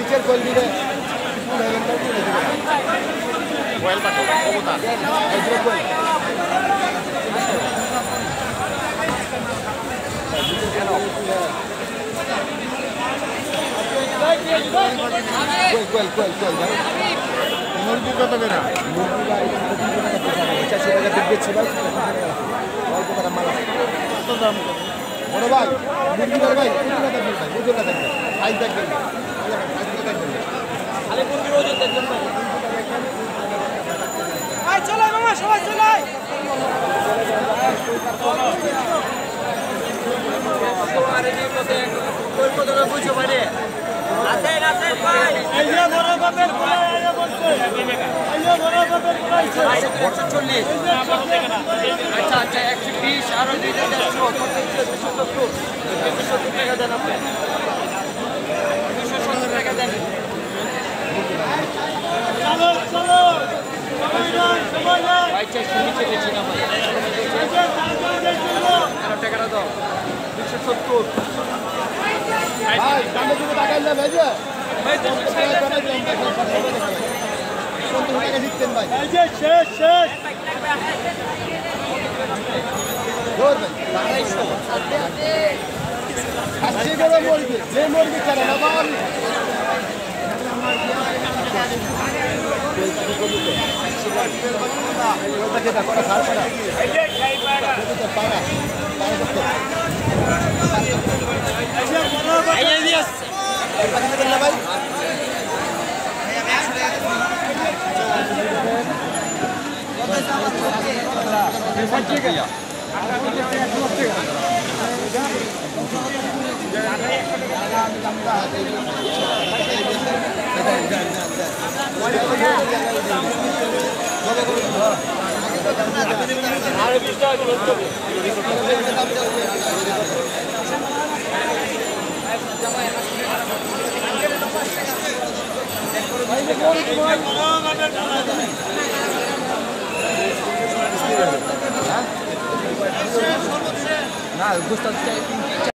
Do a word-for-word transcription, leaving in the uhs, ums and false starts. নিচের কোয়েল দিয়ে কোয়েল পাঠাবো কবুতর কোয়েল কোয়েল কোয়েল কোয়েল মুরগি কত বেড়া মুরগি দেখবে ছিল অল্প করে মারা কত দাম বড় ভাই মুরগি ভাই বুঝলা দেখবে আই দেখবে চলে বাবা সবাই চলে বুঝো মানে চল্লিশ আচ্ছা আচ্ছা একশো বিশ আরো দুই টাকা দেন আপনি মুরগি যে মুরগি ছাড়া ভাই दा दा दा वाले को ना वाले को ना आरे बिस्टा को लोट को भाई ने बोल बोल ना Gustav Skyping